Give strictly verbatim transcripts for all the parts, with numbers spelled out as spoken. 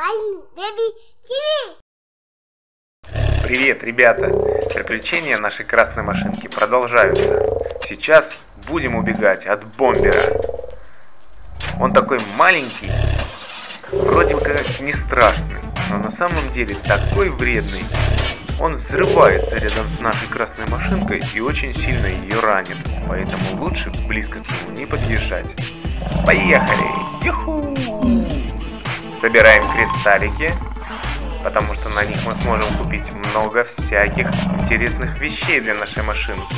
Fine Baby ти ви. Привет, ребята! Приключения нашей красной машинки продолжаются. Сейчас будем убегать от бомбера. Он такой маленький, вроде как не страшный, но на самом деле такой вредный. Он взрывается рядом с нашей красной машинкой и очень сильно ее ранит, поэтому лучше близко к нему не подъезжать. Поехали! Юху! Собираем кристаллики, потому что на них мы сможем купить много всяких интересных вещей для нашей машинки.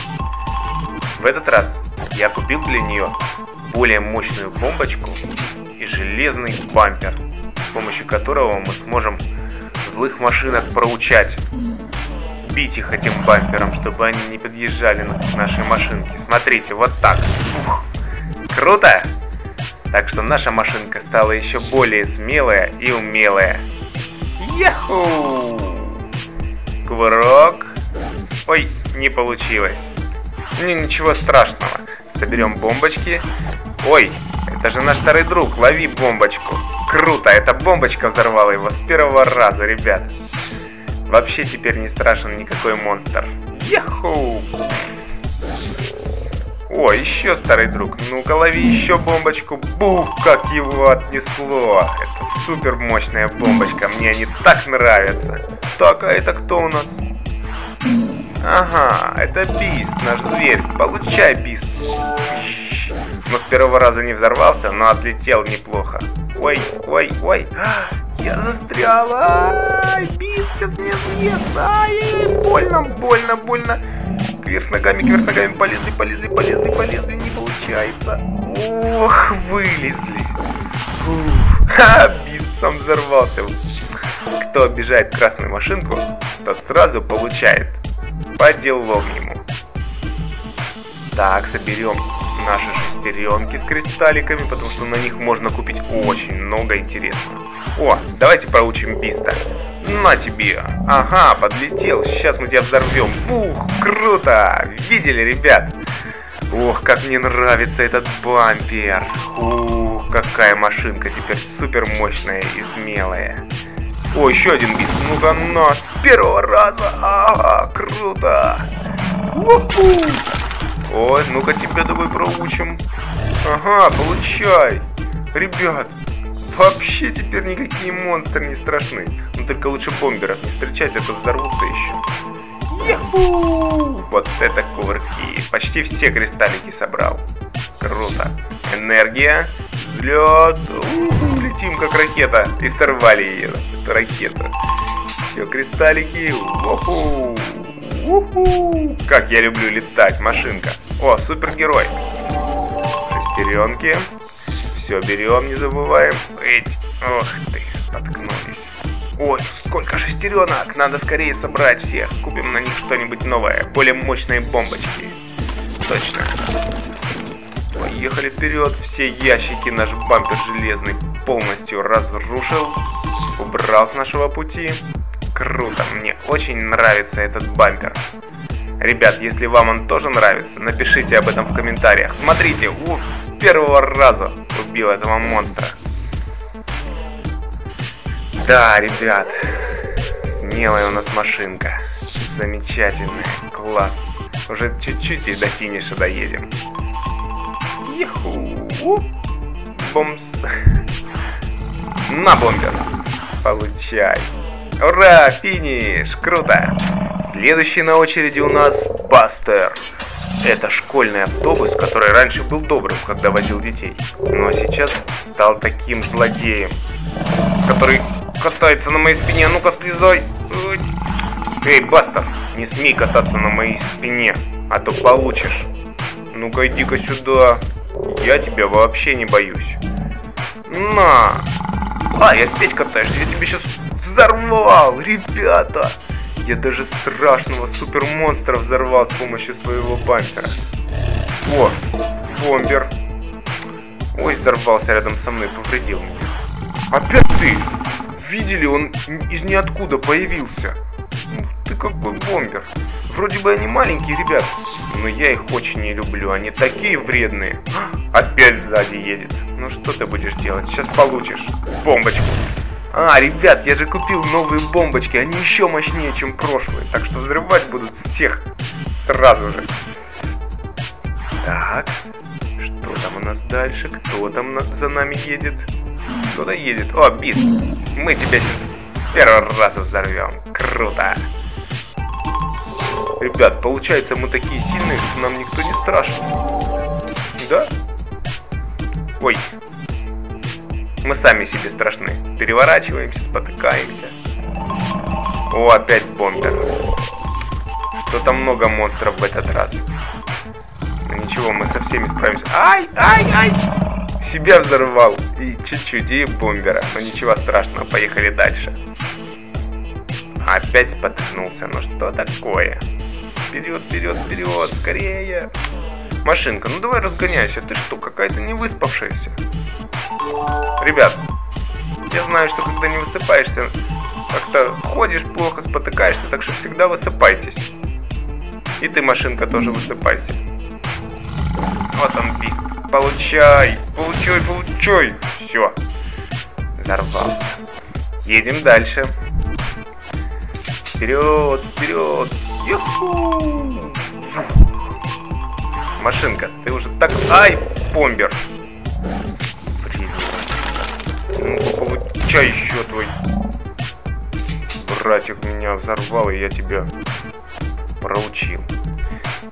В этот раз я купил для нее более мощную бомбочку и железный бампер, с помощью которого мы сможем злых машинок проучать. Бить их этим бампером, чтобы они не подъезжали к нашей машинке. Смотрите, вот так. Ух, круто! Так что наша машинка стала еще более смелая и умелая. Яху! Кувырок. Ой, не получилось. Ну, ничего страшного. Соберем бомбочки. Ой, это же наш старый друг. Лови бомбочку. Круто, эта бомбочка взорвала его с первого раза, ребят. Вообще теперь не страшен никакой монстр. Яху! О, еще старый друг. Ну-ка, лови еще бомбочку. Бух, как его отнесло. Это супер мощная бомбочка. Мне они так нравятся. Так, а это кто у нас? Ага, это Бист, наш зверь. Получай, Бист. Но с первого раза не взорвался, но отлетел неплохо. Ой, ой, ой. Я застряла. Ай, Бист сейчас меня съест. Ай, больно, больно, больно. Кверх ногами, кверх ногами. Полезли, полезли, полезли, полезли. Не получается. Ох, вылезли. Ух. Ха, Бист сам взорвался. Кто обижает красную машинку, тот сразу получает по делам ему. Так, соберем наши шестеренки с кристалликами, потому что на них можно купить очень много интересного. О, давайте проучим Биста. На тебе. Ага, подлетел. Сейчас мы тебя взорвем. Бух, круто. Видели, ребят? Ох, как мне нравится этот бампер. Ух, какая машинка теперь супер мощная и смелая. О, еще один Бист. Ну-ка, на, с первого раза. Ага, круто. У-ху. Ой, ну-ка тебя давай проучим. Ага, получай. Ребят, вообще теперь никакие монстры не страшны. Но только лучше бомберов не встречать, а то взорвутся еще. Яху! Вот это кувырки. Почти все кристаллики собрал. Круто. Энергия. Взлет. У-ху, летим как ракета. И сорвали ее. Это ракета. Все, кристаллики. Уху. Уху. Как я люблю летать, машинка. О, супергерой. Шестеренки. Все, берем, не забываем. Эть. Ох ты, споткнулись. Ой, сколько шестеренок. Надо скорее собрать всех. Купим на них что-нибудь новое. Более мощные бомбочки. Точно. Поехали вперед. Все ящики наш бампер железный полностью разрушил. Убрал с нашего пути. Круто, мне очень нравится этот бампер. Ребят, если вам он тоже нравится, напишите об этом в комментариях. Смотрите, ух, с первого раза убил этого монстра. Да, ребят, смелая у нас машинка. Замечательная, класс. Уже чуть-чуть и до финиша доедем. Еху. Бомс. На, бомбер. Получай. Ура, финиш, круто. Следующий на очереди у нас Бастер. Это школьный автобус, который раньше был добрым, когда возил детей, но сейчас стал таким злодеем, который катается на моей спине. Ну-ка, слезай. Эй, Бастер, не смей кататься на моей спине, а то получишь. Ну-ка, иди-ка сюда. Я тебя вообще не боюсь. На. А, я опять катаешься, я тебе сейчас взорвал, ребята. Я даже страшного супермонстра взорвал с помощью своего бампера. О, бомбер. Ой, взорвался рядом со мной, повредил меня. Опять ты! Видели, он из ниоткуда появился. Ух ты, какой бомбер. Вроде бы они маленькие, ребят, но я их очень не люблю, они такие вредные. Опять сзади едет. Ну что ты будешь делать? Сейчас получишь бомбочку. А, ребят, я же купил новые бомбочки, они еще мощнее, чем прошлые, так что взрывать будут всех сразу же. Так, что там у нас дальше? Кто там за нами едет? Кто-то едет. О, Бист, мы тебя сейчас с первого раза взорвем. Круто. Ребят, получается, мы такие сильные, что нам никто не страшен. Да? Ой. Мы сами себе страшны. Переворачиваемся, спотыкаемся. О, опять бомбер. Что-то много монстров в этот раз. Но ничего, мы со всеми справимся. Ай, ай, ай. Себя взорвал. И чуть-чуть, и бомбера. Но ничего страшного, поехали дальше. Опять споткнулся. Ну что такое? Вперед, вперед, вперед, скорее. Машинка, ну давай разгоняйся. Ты что, какая-то не выспавшаяся? Ребят, я знаю, что когда не высыпаешься, как-то ходишь плохо, спотыкаешься, так что всегда высыпайтесь. И ты, машинка, тоже высыпайся. Вот он, Бист. Получай, получай, получай. Все. Взорвался. Едем дальше. Вперед, вперед. Ю-ху. Машинка, ты уже так... Ай, бомбер. Получай еще, твой братик меня взорвал, и я тебя проучил.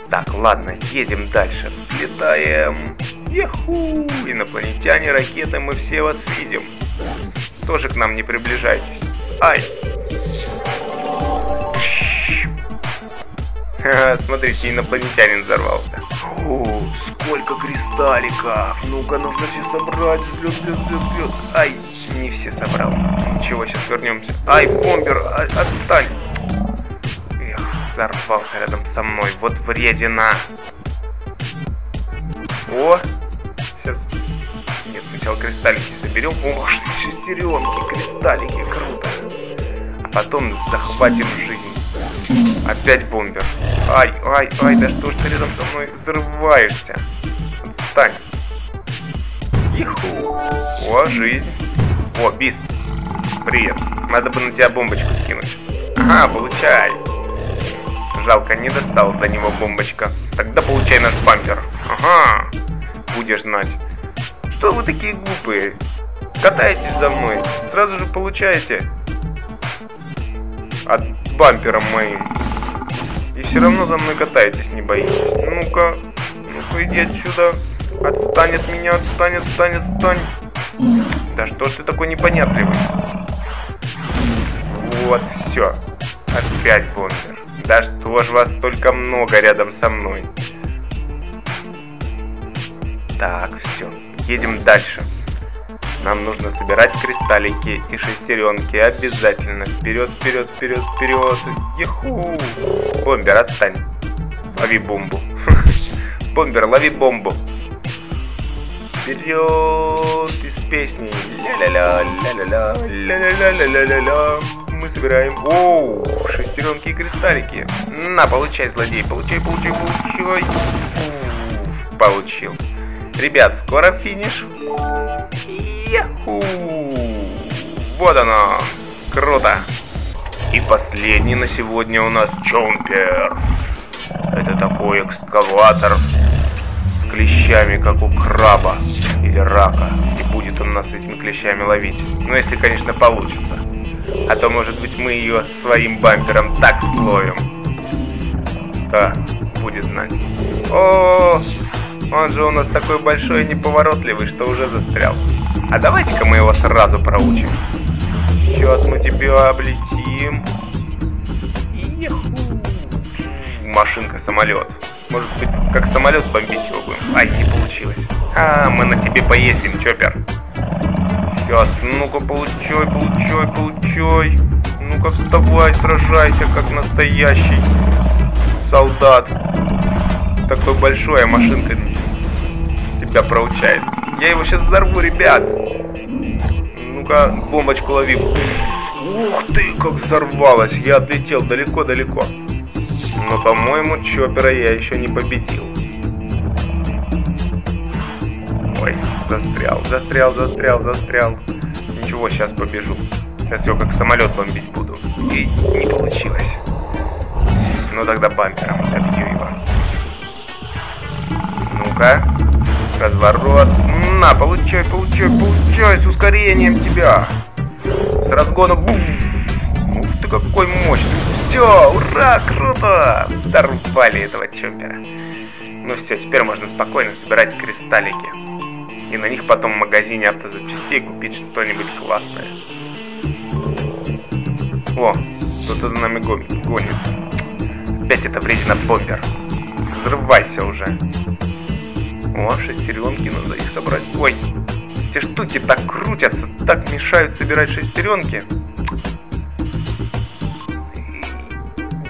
Так, ладно, едем дальше. Взлетаем. Яху! Инопланетяне, ракеты, мы все вас видим. Тоже к нам не приближайтесь. Ай! Смотрите, инопланетянин взорвался. О, сколько кристалликов. Ну-ка, нужно все собрать. Взлет, взлет, взлет, взлет. Ай, не все собрал. Ничего, сейчас вернемся. Ай, бомбер, отстань. Эх, взорвался рядом со мной. Вот вредина. О, сейчас. Нет, сначала кристаллики соберем. О, шестеренки, кристаллики, круто. А потом захватим жизнь. Опять бомбер. Ай, ай, ай, да что ж ты рядом со мной взрываешься? Отстань. Иху. О, жизнь. О, Бист. Привет. Надо бы на тебя бомбочку скинуть. Ага, получай. Жалко, не достал до него бомбочка. Тогда получай наш бампер. Ага. Будешь знать. Что вы такие глупые? Катаетесь за мной. Сразу же получаете. От бампером моим. И все равно за мной катаетесь, не боитесь. Ну-ка, ну-ка, иди отсюда. Отстань от меня, отстань, отстань, отстань. Да что ж ты такой непонятливый? Вот, все. Опять бомбер. Да что ж вас столько много рядом со мной. Так, все. Едем дальше. Нам нужно собирать кристаллики и шестеренки обязательно. Вперед, вперед, вперед, вперед. Яху! Бомбер, отстань. Лови бомбу. Бомбер, лови бомбу. Вперед из песни. Ля-ля-ля, ля-ля-ля, ля-ля-ля-ля-ля-ля. Мы собираем. Оу! Шестеренки и кристаллики. На, получай, злодей. Получай, получай, получай. Получил. Ребят, скоро финиш. Яху! Вот оно! Круто! И последний на сегодня у нас Чомпер. Это такой экскаватор с клещами, как у краба или рака. И будет он нас этими клещами ловить. Ну, если, конечно, получится. А то, может быть, мы ее своим бампером так словим. Что будет знать. О, он же у нас такой большой и неповоротливый, что уже застрял. А давайте-ка мы его сразу проучим. Сейчас мы тебя облетим. Еху. Машинка-самолет. Может быть, как самолет бомбить его будем? Ай, не получилось. А, мы на тебе поездим, Чоппер. Сейчас, ну-ка, получай, получай, получай. Ну-ка, вставай, сражайся, как настоящий солдат. Такой большой, а машинка тебя проучает. Я его сейчас взорву, ребят. Ну-ка, бомбочку лови. Ух ты, как взорвалась. Я отлетел далеко-далеко. Но, по-моему, Чоппера я еще не победил. Ой, застрял, застрял, застрял, застрял. Ничего, сейчас побежу. Сейчас его как самолет бомбить буду. И не получилось. Ну тогда бампером отобью его. Ну-ка. Разворот. На, получай, получай, получай. С ускорением тебя. С разгона. Буф. Ух ты, какой мощный. Все, ура, круто. Взорвали этого чоппера. Ну все, теперь можно спокойно собирать кристаллики. И на них потом в магазине автозапчастей купить что-нибудь классное. О, кто-то за нами гонится. Опять это вредина бомбер. Взрывайся уже. О, шестеренки надо их собрать. Ой, эти штуки так крутятся, так мешают собирать шестеренки.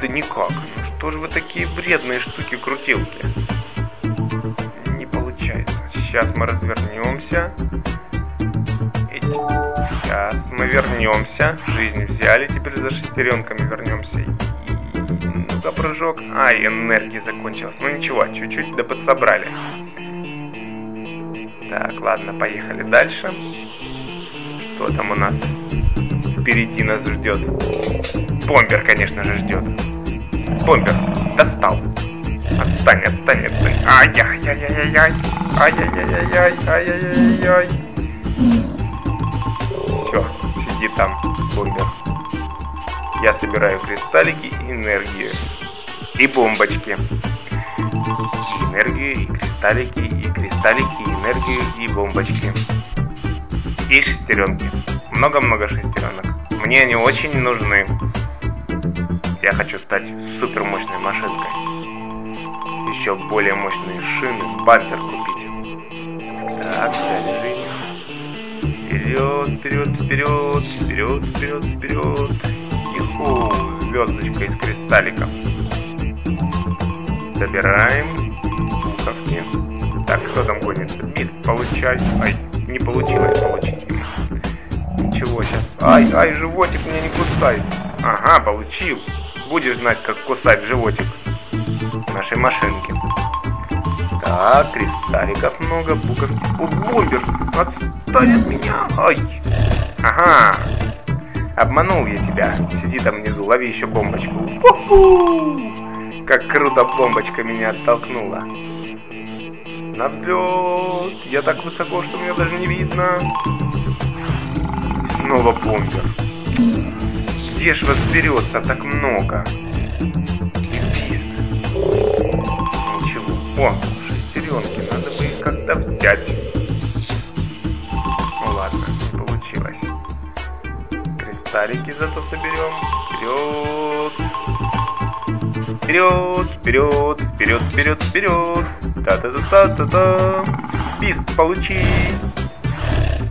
Да никак. Ну что же вы такие вредные штуки-крутилки? Не получается. Сейчас мы развернемся. Сейчас мы вернемся. Жизнь взяли, теперь за шестеренками вернемся. И... ну-ка, прыжок. А, и энергия закончилась. Ну ничего, чуть-чуть да подсобрали. Так, ладно, поехали дальше. Что там у нас впереди нас ждет? Бомбер, конечно же, ждет. Бомбер, достал. Отстань, отстань, отстань. Ай-яй-яй-яй-яй. Ай-яй-яй-яй-яй. Ай-яй-яй-яй. Все, сиди там, бомбер. Я собираю кристаллики и энергию. И бомбочки. И энергию, и кристаллики, и кристаллики, и энергию, и бомбочки. И шестеренки. Много-много шестеренок. Мне они очень нужны. Я хочу стать супер мощной машинкой. Еще более мощные шины, бампер купить. Так, взяли жизнь. Вперед, вперед, вперед, вперед, вперед, вперед. Иху, звездочка из кристалликов. Собираем буковки. Так, кто там гонится? Бист, получай. Ай, не получилось получить ему. Ничего, сейчас. Ай, ай, животик меня не кусай. Ага, получил. Будешь знать, как кусать животик нашей машинки. Так, кристалликов много, буковки. О, бомбер! Отстань от меня! Ай! Ага! Обманул я тебя. Сиди там внизу, лови еще бомбочку. У-ху! Как круто бомбочка меня оттолкнула. На взлет! Я так высоко, что меня даже не видно. И снова бомбер. Где ж вас берется так много? Бист. Ничего. О! Шестеренки, надо бы их как-то взять. Ну ладно, не получилось. Кристаллики зато соберем. Вперед! Вперед, вперед, вперед, вперед, вперед! Та-та-та-та-та-та! Бист, получи!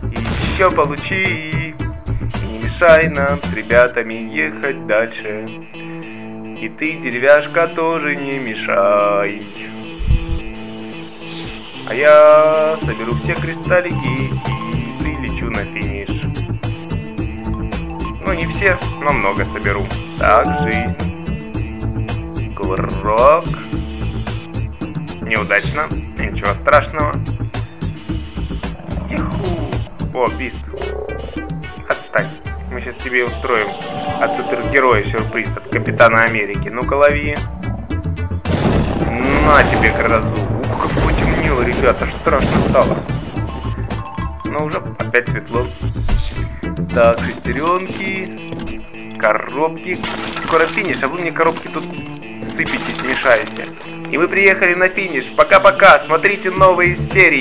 И еще получи! И не мешай нам с ребятами ехать дальше. И ты, деревяшка, тоже не мешай. А я соберу все кристаллики и прилечу на финиш. Ну не все, но много соберу. Так, жизнь. Кувырок. Неудачно, ничего страшного. Иху. О, Бист. Отстань. Мы сейчас тебе устроим от супергероя сюрприз, от Капитана Америки. Ну-ка, лови. На тебе, грозу. Ух, как почемнело, ребята, аж страшно стало. Но уже опять светло. Так, шестеренки, коробки. Скоро финиш, а вы мне коробки тут сыпетесь, мешаете. И мы приехали на финиш. Пока-пока, смотрите новые серии.